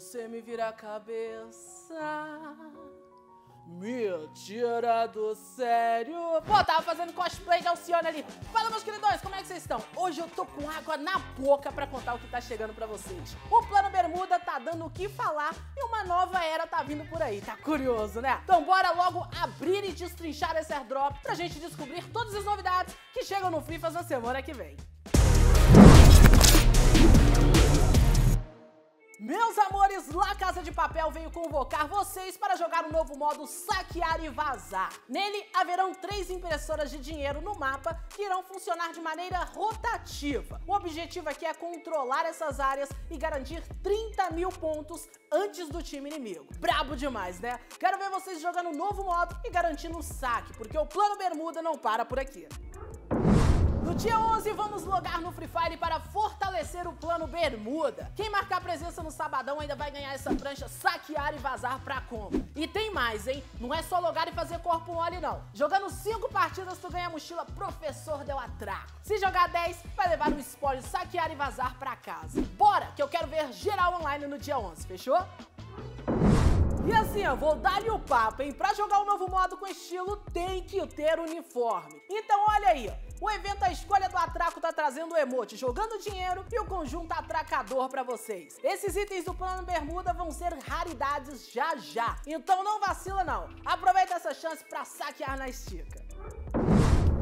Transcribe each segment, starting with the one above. você me vira a cabeça, me tira do sério. Pô, tava fazendo cosplay da Alcione ali. Fala, meus queridões, como é que vocês estão? Hoje eu tô com água na boca pra contar o que tá chegando pra vocês. O Plano Bermuda tá dando o que falar e uma nova era tá vindo por aí. Tá curioso, né? Então bora logo abrir e destrinchar esse airdrop pra gente descobrir todas as novidades que chegam no Free Fire na semana que vem. Meus amores, lá Casa de Papel veio convocar vocês para jogar o novo modo Saquear e Vazar. Nele, haverão 3 impressoras de dinheiro no mapa que irão funcionar de maneira rotativa. O objetivo aqui é controlar essas áreas e garantir 30 mil pontos antes do time inimigo. Brabo demais, né? Quero ver vocês jogando o novo modo e garantindo o saque, porque o Plano Bermuda não para por aqui. No dia 11, vamos logar no Free Fire para fortalecer o Plano Bermuda. Quem marcar presença no sabadão ainda vai ganhar essa prancha Saquear e Vazar pra compra. E tem mais, hein? Não é só logar e fazer corpo mole, não. Jogando 5 partidas, tu ganha a mochila Professor do Atraco. Se jogar 10, vai levar o spoiler Saquear e Vazar pra casa. Bora, que eu quero ver geral online no dia 11, fechou? E assim, eu vou dar-lhe o papo, hein? Pra jogar o novo modo com estilo, tem que ter uniforme. Então olha aí, o evento A Escolha do Atraco tá trazendo o emote Jogando Dinheiro e o conjunto Atracador pra vocês. Esses itens do Plano Bermuda vão ser raridades já já. Então não vacila não, aproveita essa chance pra saquear na estica.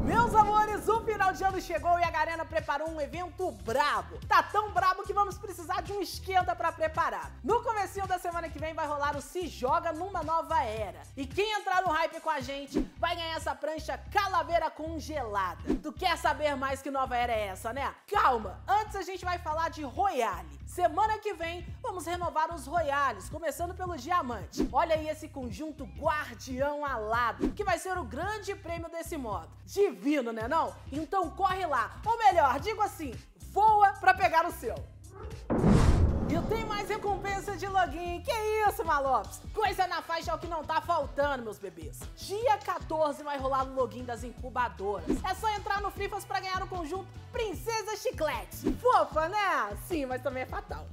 Meus amores, o final de ano chegou e a Garena preparou um evento brabo. Tá tão brabo que vamos precisar de um esquenta pra preparar. No comecinho da semana que vem vai rolar o Se Joga Numa Nova Era. E quem entrar no hype com a gente vai ganhar essa prancha calaveira congelada. Tu quer saber mais que nova era é essa, né? Calma, antes a gente vai falar de Royale. Semana que vem vamos renovar os Royales, começando pelo Diamante. Olha aí esse conjunto Guardião Alado, que vai ser o grande prêmio desse modo. Divino, né não? Então corre lá, ou melhor, digo assim, voa pra pegar o seu. E tem mais recompensa de login. Que isso, Malopes? Coisa na faixa é o que não tá faltando, meus bebês. Dia 14 vai rolar o login das incubadoras. É só entrar no Free Fire pra ganhar o conjunto Princesa Chiclete. Fofa, né? Sim, mas também é fatal.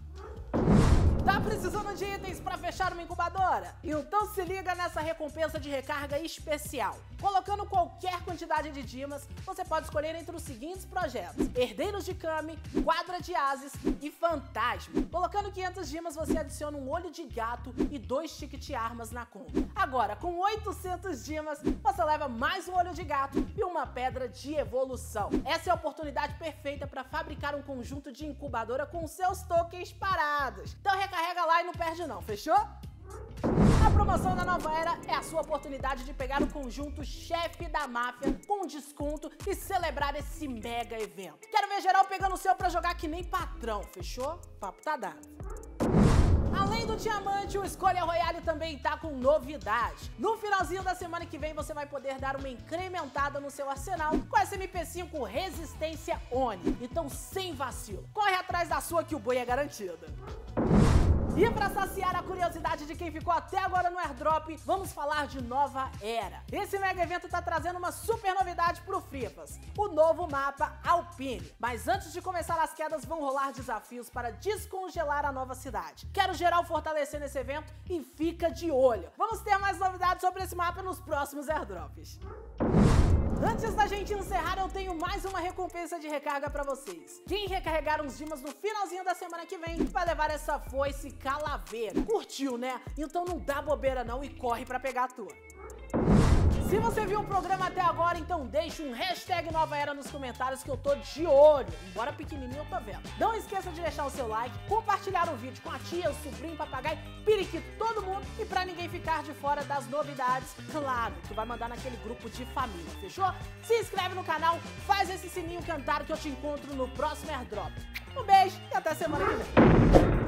Tá precisando de itens pra fechar uma incubadora? Então se liga nessa recompensa de recarga especial. Colocando qualquer quantidade de Dimas, você pode escolher entre os seguintes projetos: Herdeiros de Kami, Quadra de Ases e Fantasma. Colocando 500 Dimas, você adiciona um Olho de Gato e 2 Ticket Armas na compra. Agora, com 800 Dimas, você leva mais um Olho de Gato e uma Pedra de Evolução. Essa é a oportunidade perfeita pra fabricar um conjunto de incubadora com seus tokens parados. Então carrega lá e não perde não, fechou? A promoção da nova era é a sua oportunidade de pegar o conjunto Chefe da Máfia com desconto e celebrar esse mega evento. Quero ver geral pegando o seu pra jogar que nem patrão, fechou? Papo tá dado. Além do Diamante, o Escolha Royale também tá com novidade. No finalzinho da semana que vem, você vai poder dar uma incrementada no seu arsenal com a SMP5 Resistência ONI. Então, sem vacilo, corre atrás da sua que o boi é garantido. E pra saciar a curiosidade de quem ficou até agora no airdrop, vamos falar de nova era. Esse mega evento tá trazendo uma super novidade pro Free Fire, o novo mapa Alpine. Mas antes de começar as quedas, vão rolar desafios para descongelar a nova cidade. Quero geral fortalecer nesse evento e fica de olho. Vamos ter mais novidades sobre esse mapa nos próximos airdrops. Antes da gente encerrar, eu tenho mais uma recompensa de recarga pra vocês. Quem recarregar uns Dimas no finalzinho da semana que vem vai levar essa foice calaveira. Curtiu, né? Então não dá bobeira não e corre pra pegar a tua. Se você viu o programa até agora, então deixa um hashtag Nova Era nos comentários que eu tô de olho. Embora pequenininho, eu tô vendo. Não esqueça de deixar o seu like, compartilhar o vídeo com a tia, o sobrinho, o papagaio, periquito, todo mundo. E pra ninguém ficar de fora das novidades, claro, tu vai mandar naquele grupo de família, fechou? Se inscreve no canal, faz esse sininho cantar que eu te encontro no próximo airdrop. Um beijo e até semana que vem.